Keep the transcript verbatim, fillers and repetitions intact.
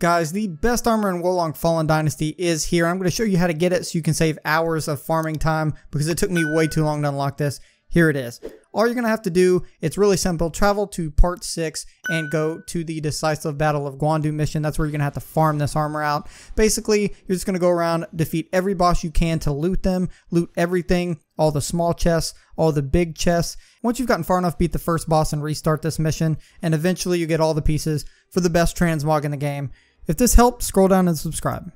Guys, the best armor in Wo Long Fallen Dynasty is here. I'm going to show you how to get it so you can save hours of farming time because it took me way too long to unlock this. Here it is. All you're going to have to do, it's really simple, travel to part six and go to the decisive battle of Guandu mission. That's where you're going to have to farm this armor out. Basically, you're just going to go around, defeat every boss you can to loot them, loot everything, all the small chests, all the big chests. Once you've gotten far enough, beat the first boss and restart this mission, and eventually you get all the pieces for the best transmog in the game. If this helped, scroll down and subscribe.